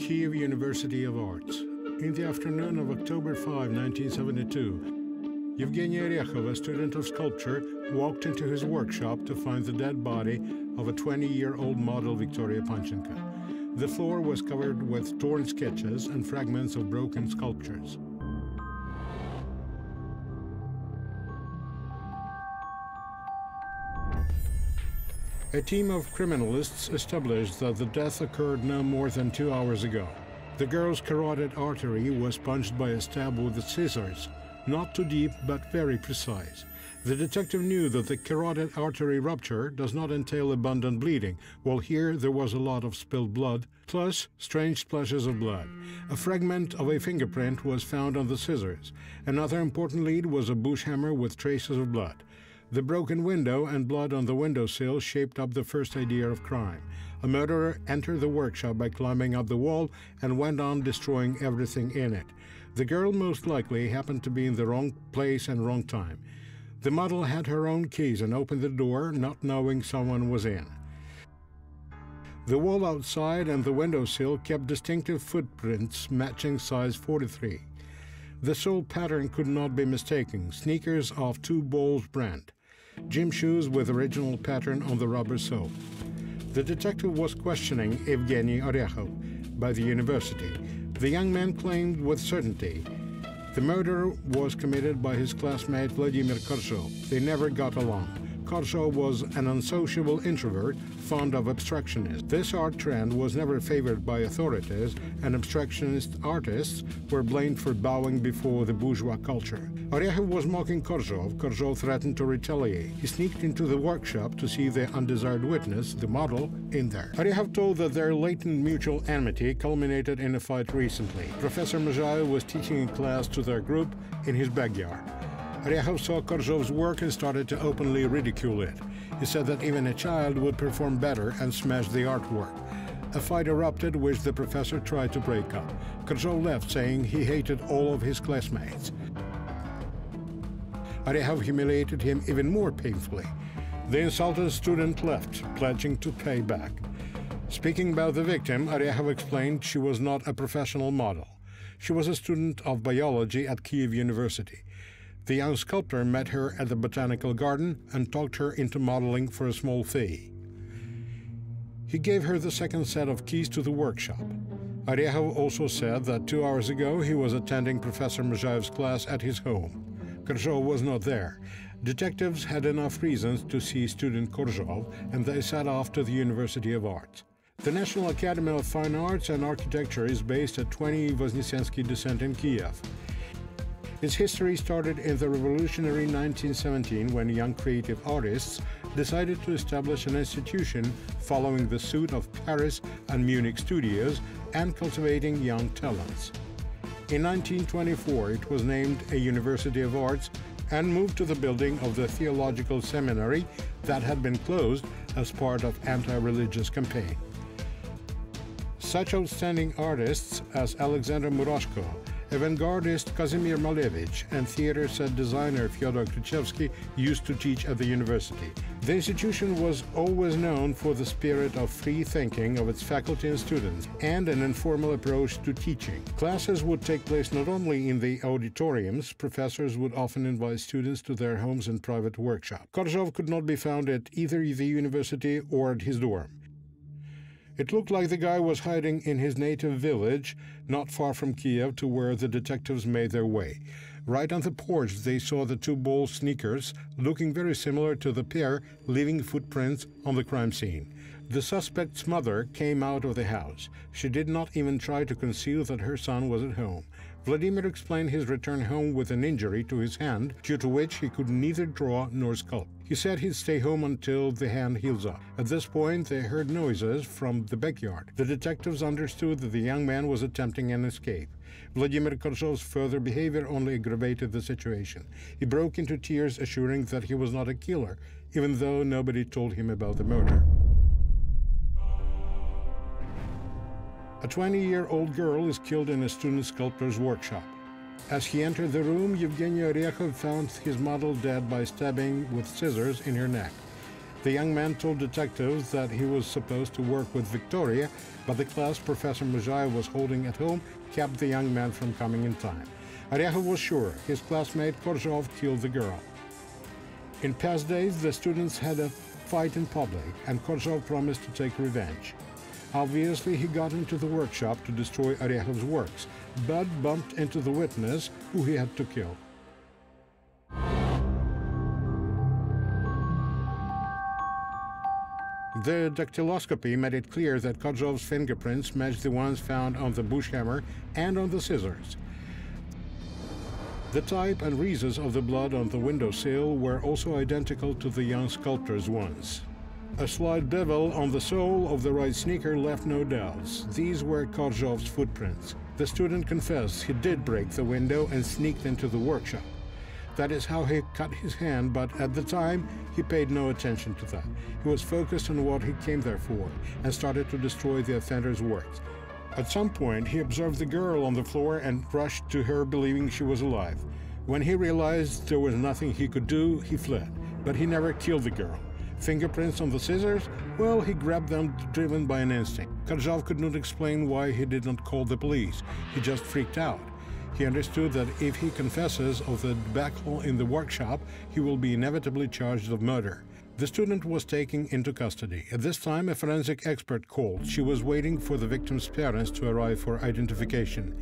Kyiv University of Arts. In the afternoon of October 5, 1972, Yevgeniy Orekhov, a student of sculpture, walked into his workshop to find the dead body of a 20-year-old model, Victoria Panchenko. The floor was covered with torn sketches and fragments of broken sculptures. A team of criminalists established that the death occurred no more than 2 hours ago. The girl's carotid artery was punched by a stab with the scissors, not too deep but very precise. The detective knew that the carotid artery rupture does not entail abundant bleeding, while here there was a lot of spilled blood, plus strange splashes of blood. A fragment of a fingerprint was found on the scissors. Another important lead was a bush hammer with traces of blood. The broken window and blood on the windowsill shaped up the first idea of crime. A murderer entered the workshop by climbing up the wall and went on destroying everything in it. The girl most likely happened to be in the wrong place and wrong time. The model had her own keys and opened the door, not knowing someone was in. The wall outside and the windowsill kept distinctive footprints matching size 43. The sole pattern could not be mistaken, sneakers of Two Balls brand. Gym shoes with original pattern on the rubber sole. The detective was questioning Evgeniy Orekhov by the university. The young man claimed with certainty the murder was committed by his classmate Vladimir Korzhov. They never got along. Korzhov was an unsociable introvert, fond of abstractionists. This art trend was never favored by authorities, and abstractionist artists were blamed for bowing before the bourgeois culture. Orekhov was mocking Korzhov. Korzhov threatened to retaliate. He sneaked into the workshop to see the undesired witness, the model, in there. Orekhov told that their latent mutual enmity culminated in a fight recently. Professor Mazayev was teaching a class to their group in his backyard. Orekhov saw Korzhov's work and started to openly ridicule it. He said that even a child would perform better and smashed the artwork. A fight erupted, which the professor tried to break up. Korzhov left, saying he hated all of his classmates. Orekhov humiliated him even more painfully. The insulted student left, pledging to pay back. Speaking about the victim, Orekhov explained she was not a professional model. She was a student of biology at Kyiv University. The young sculptor met her at the botanical garden and talked her into modeling for a small fee. He gave her the second set of keys to the workshop. Orekhov also said that 2 hours ago he was attending Professor Mozhaev's class at his home. Korzhov was not there. Detectives had enough reasons to see student Korzhov, and they set off to the University of Arts. The National Academy of Fine Arts and Architecture is based at 20 Voznisensky descent in Kiev. Its history started in the revolutionary 1917 when young creative artists decided to establish an institution following the suit of Paris and Munich studios and cultivating young talents. In 1924, it was named a University of Arts and moved to the building of the theological seminary that had been closed as part of anti-religious campaign. Such outstanding artists as Alexander Murashko, avant-gardist Kazimir Malevich, and theater set designer Fyodor Krichevsky used to teach at the university. The institution was always known for the spirit of free thinking of its faculty and students, and an informal approach to teaching. Classes would take place not only in the auditoriums, professors would often invite students to their homes and private workshops. Korzhov could not be found at either the university or at his dorm. It looked like the guy was hiding in his native village, not far from Kiev, to where the detectives made their way. Right on the porch, they saw the Two Ball sneakers, looking very similar to the pair, leaving footprints on the crime scene. The suspect's mother came out of the house. She did not even try to conceal that her son was at home. Vladimir explained his return home with an injury to his hand, due to which he could neither draw nor sculpt. He said he'd stay home until the hand heals up. At this point, they heard noises from the backyard. The detectives understood that the young man was attempting an escape. Vladimir Korzhov's further behavior only aggravated the situation. He broke into tears, assuring that he was not a killer, even though nobody told him about the murder. A 20-year-old girl is killed in a student sculptor's workshop. As he entered the room, Yevgeniy Orekhov found his model dead by stabbing with scissors in her neck. The young man told detectives that he was supposed to work with Victoria, but the class Professor Mazayev was holding at home kept the young man from coming in time. Orekhov was sure his classmate Korzhov killed the girl. In past days, the students had a fight in public, and Korzhov promised to take revenge. Obviously, he got into the workshop to destroy Orekhov's works, but bumped into the witness who he had to kill. The dactyloscopy made it clear that Korzhov's fingerprints matched the ones found on the bush hammer and on the scissors. The type and reasons of the blood on the windowsill were also identical to the young sculptor's ones. A slight bevel on the sole of the right sneaker left no doubts. These were Korzhov's footprints. The student confessed he did break the window and sneaked into the workshop. That is how he cut his hand, but at the time, he paid no attention to that. He was focused on what he came there for and started to destroy the offender's works. At some point, he observed the girl on the floor and rushed to her, believing she was alive. When he realized there was nothing he could do, he fled, but he never killed the girl. Fingerprints on the scissors? Well, he grabbed them, driven by an instinct. Korzhov could not explain why he did not call the police. He just freaked out. He understood that if he confesses of the debacle in the workshop, he will be inevitably charged of murder. The student was taken into custody. At this time, a forensic expert called. She was waiting for the victim's parents to arrive for identification.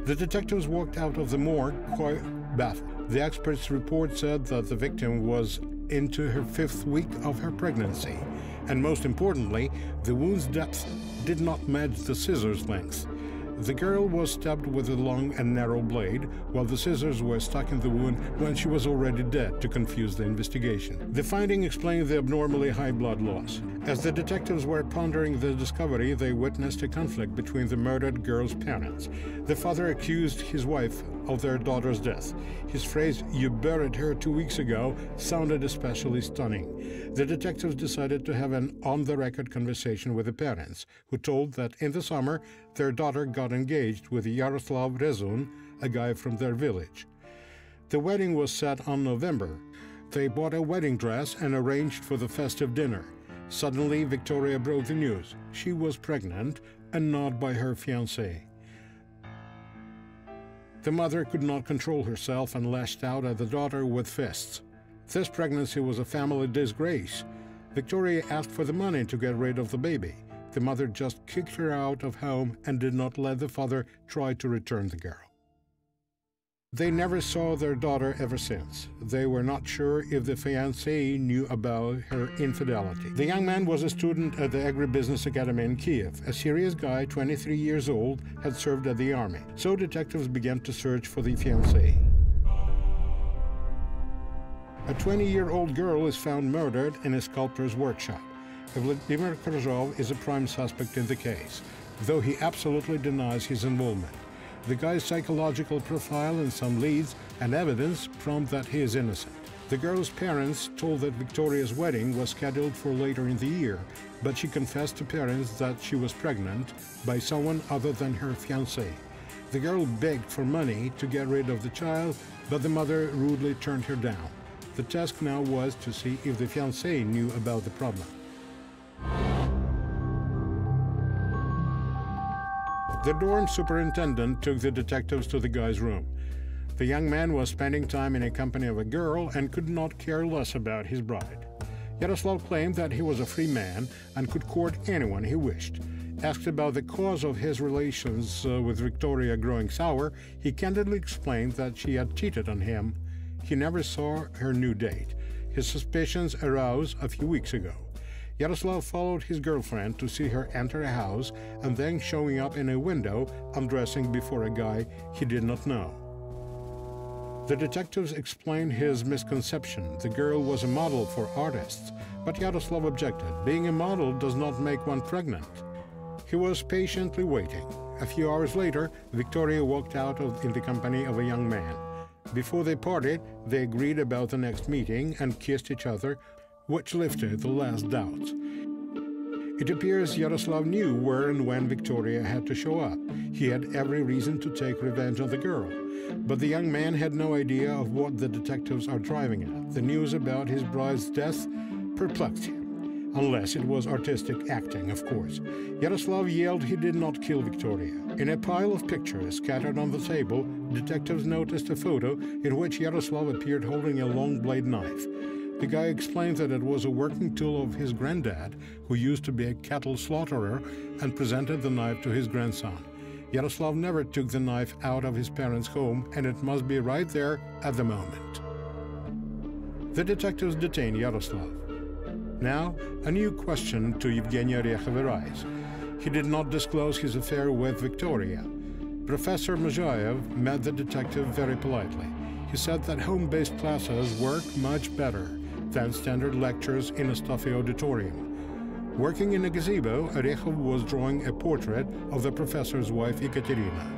The detectives walked out of the morgue quite baffled. The expert's report said that the victim was into her 5th week of her pregnancy. And most importantly, the wound's depth did not match the scissors' length. The girl was stabbed with a long and narrow blade, while the scissors were stuck in the wound when she was already dead, to confuse the investigation. The finding explained the abnormally high blood loss. As the detectives were pondering the discovery, they witnessed a conflict between the murdered girl's parents. The father accused his wife of their daughter's death. His phrase, "You buried her 2 weeks ago," sounded especially stunning. The detectives decided to have an on-the-record conversation with the parents, who told that in the summer, their daughter got engaged with Yaroslav Rezun, a guy from their village. The wedding was set on November. They bought a wedding dress and arranged for the festive dinner. Suddenly, Victoria broke the news. She was pregnant, and not by her fiancé. The mother could not control herself and lashed out at the daughter with fists. This pregnancy was a family disgrace. Victoria asked for the money to get rid of the baby. The mother just kicked her out of home and did not let the father try to return the girl. They never saw their daughter ever since. They were not sure if the fiancé knew about her infidelity. The young man was a student at the Agribusiness Academy in Kiev. A serious guy, 23 years old, had served at the army. So detectives began to search for the fiancé. A 20-year-old girl is found murdered in a sculptor's workshop. Vladimir Korzhov is a prime suspect in the case, though he absolutely denies his involvement. The guy's psychological profile and some leads and evidence prompt that he is innocent. The girl's parents told that Victoria's wedding was scheduled for later in the year, but she confessed to parents that she was pregnant by someone other than her fiancé. The girl begged for money to get rid of the child, but the mother rudely turned her down. The task now was to see if the fiancé knew about the problem. The dorm superintendent took the detectives to the guy's room. The young man was spending time in the company of a girl and could not care less about his bride. Yaroslav claimed that he was a free man and could court anyone he wished. Asked about the cause of his relations with Victoria growing sour, he candidly explained that she had cheated on him. He never saw her new date. His suspicions arose a few weeks ago. Yaroslav followed his girlfriend to see her enter a house and then showing up in a window, undressing before a guy he did not know. The detectives explained his misconception. The girl was a model for artists, but Yaroslav objected. Being a model does not make one pregnant. He was patiently waiting. A few hours later, Victoria walked out in the company of a young man. Before they parted, they agreed about the next meeting and kissed each other, which lifted the last doubts. It appears Yaroslav knew where and when Victoria had to show up. He had every reason to take revenge on the girl. But the young man had no idea of what the detectives are driving at. The news about his bride's death perplexed him. unless it was artistic acting, of course. Yaroslav yelled he did not kill Victoria. In a pile of pictures scattered on the table, detectives noticed a photo in which Yaroslav appeared holding a long blade knife. The guy explained that it was a working tool of his granddad, who used to be a cattle slaughterer, and presented the knife to his grandson. Yaroslav never took the knife out of his parents' home, and it must be right there at the moment. The detectives detain Yaroslav. Now, a new question to Yevgeniy Orekhov arises. He did not disclose his affair with Victoria. Professor Mazayev met the detective very politely. He said that home-based classes work much better than standard lectures in a stuffy auditorium. Working in a gazebo, Orekhov was drawing a portrait of the professor's wife, Ekaterina.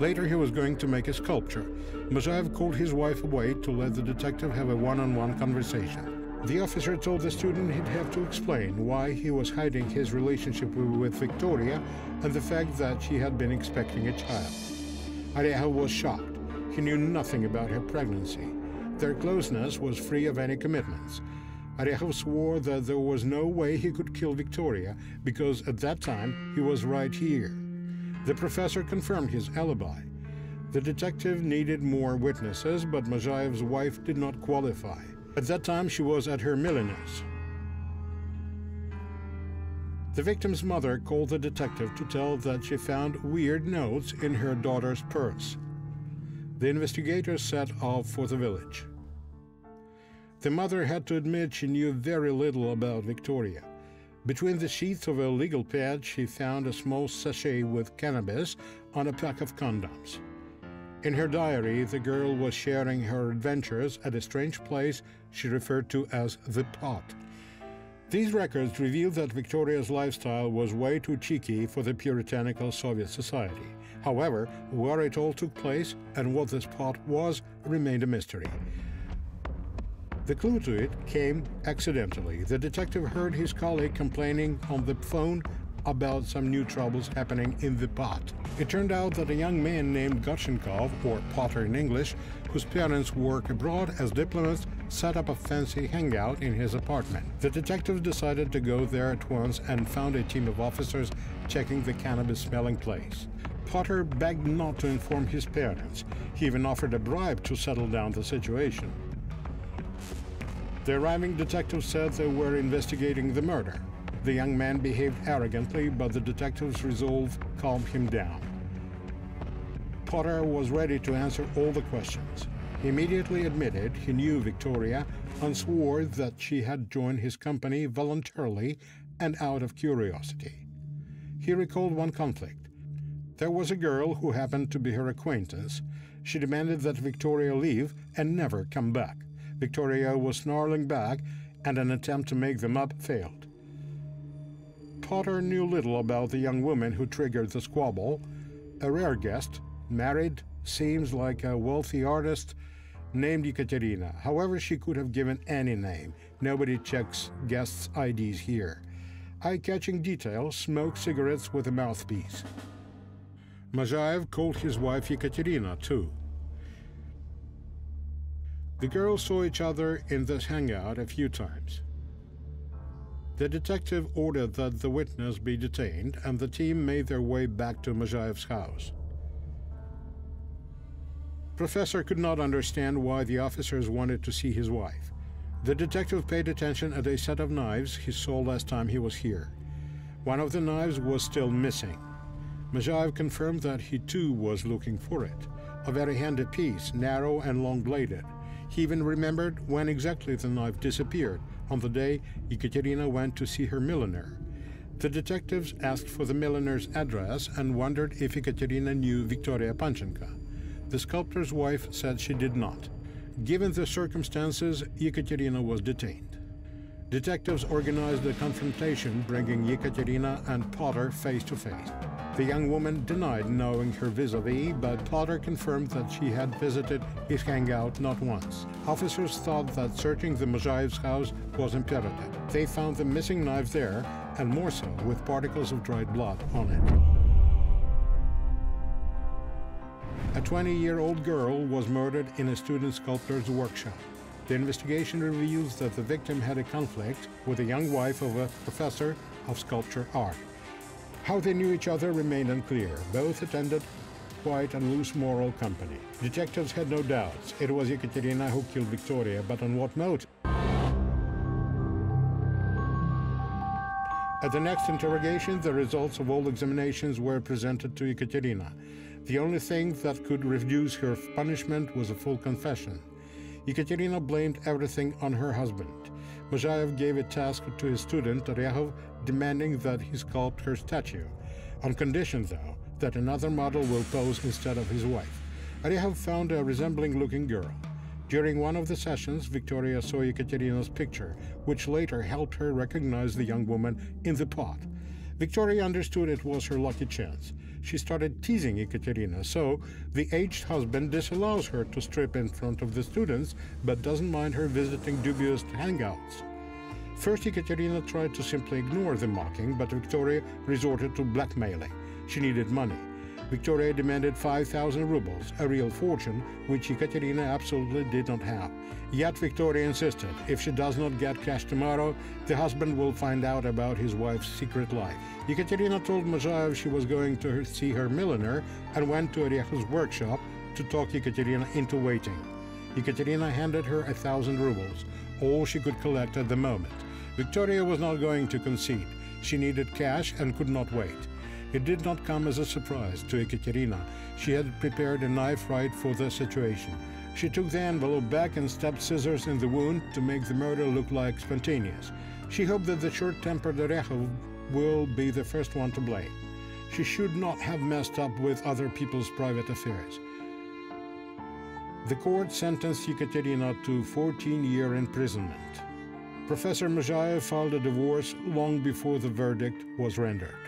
Later, he was going to make a sculpture. Mozhaev called his wife away to let the detective have a one-on-one conversation. The officer told the student he'd have to explain why he was hiding his relationship with Victoria and the fact that she had been expecting a child. Orekhov was shocked. He knew nothing about her pregnancy. Their closeness was free of any commitments. Orekhov swore that there was no way he could kill Victoria because at that time he was right here. The professor confirmed his alibi. The detective needed more witnesses, but Mazaev's wife did not qualify. At that time, she was at her milliner's. The victim's mother called the detective to tell that she found weird notes in her daughter's purse. The investigators set off for the village. The mother had to admit she knew very little about Victoria. Between the sheets of her legal pad, she found a small sachet with cannabis on a pack of condoms. In her diary, the girl was sharing her adventures at a strange place she referred to as the pot. These records revealed that Victoria's lifestyle was way too cheeky for the puritanical Soviet society. However, where it all took place and what this pot was remained a mystery. The clue to it came accidentally. The detective heard his colleague complaining on the phone about some new troubles happening in the pot. It turned out that a young man named Gotschenkov, or potter in English, whose parents work abroad as diplomats, set up a fancy hangout in his apartment. The detectives decided to go there at once and found a team of officers checking the cannabis-smelling place. Potter begged not to inform his parents. He even offered a bribe to settle down the situation. The arriving detectives said they were investigating the murder. The young man behaved arrogantly, but the detectives' resolve calmed him down. Potter was ready to answer all the questions. He immediately admitted he knew Victoria and swore that she had joined his company voluntarily and out of curiosity. He recalled one conflict. There was a girl who happened to be her acquaintance. She demanded that Victoria leave and never come back. Victoria was snarling back, and an attempt to make them up failed. Potter knew little about the young woman who triggered the squabble. A rare guest, married, seems like a wealthy artist, named Ekaterina. However, she could have given any name. Nobody checks guests' IDs here. Eye-catching details, smoked cigarettes with a mouthpiece. Mozhaev called his wife Ekaterina, too. The girls saw each other in this hangout a few times. The detective ordered that the witness be detained, and the team made their way back to Mazaev's house. Professor could not understand why the officers wanted to see his wife. The detective paid attention at a set of knives he saw last time he was here. One of the knives was still missing. Mozhaev confirmed that he too was looking for it. A very handy piece, narrow and long-bladed. He even remembered when exactly the knife disappeared, on the day Ekaterina went to see her milliner. The detectives asked for the milliner's address and wondered if Ekaterina knew Victoria Panchenko. The sculptor's wife said she did not. Given the circumstances, Ekaterina was detained. Detectives organized a confrontation, bringing Ekaterina and Potter face to face. The young woman denied knowing her vis-a-vis, but Potter confirmed that she had visited his hangout not once. Officers thought that searching the Mozhaev's house was imperative. They found the missing knife there, and more so, with particles of dried blood on it. A 20-year-old girl was murdered in a student sculptor's workshop. The investigation reveals that the victim had a conflict with the young wife of a professor of sculpture art. How they knew each other remained unclear. Both attended quiet and loose moral company. Detectives had no doubts. It was Ekaterina who killed Victoria, but on what motive? At the next interrogation, the results of all examinations were presented to Ekaterina. The only thing that could reduce her punishment was a full confession. Ekaterina blamed everything on her husband. Mozhaev gave a task to his student, Orekhov, demanding that he sculpt her statue, on condition, though, that another model will pose instead of his wife. Orekhov found a resembling-looking girl. During one of the sessions, Victoria saw Ekaterina's picture, which later helped her recognize the young woman in the pot. Victoria understood it was her lucky chance. She started teasing Ekaterina, so the aged husband disallows her to strip in front of the students, but doesn't mind her visiting dubious hangouts. First, Ekaterina tried to simply ignore the mocking, but Victoria resorted to blackmailing. She needed money. Victoria demanded 5,000 rubles, a real fortune, which Ekaterina absolutely did not have. Yet Victoria insisted, if she does not get cash tomorrow, the husband will find out about his wife's secret life. Ekaterina told Mozhaev she was going to see her milliner and went to Orekhov's workshop to talk Ekaterina into waiting. Ekaterina handed her 1,000 rubles, all she could collect at the moment. Victoria was not going to concede. She needed cash and could not wait. It did not come as a surprise to Ekaterina. She had prepared a knife right for the situation. She took the envelope back and stabbed scissors in the wound to make the murder look like spontaneous. She hoped that the short-tempered Orekhov will be the first one to blame. She should not have messed up with other people's private affairs. The court sentenced Ekaterina to 14-year imprisonment. Professor Mazayev filed a divorce long before the verdict was rendered.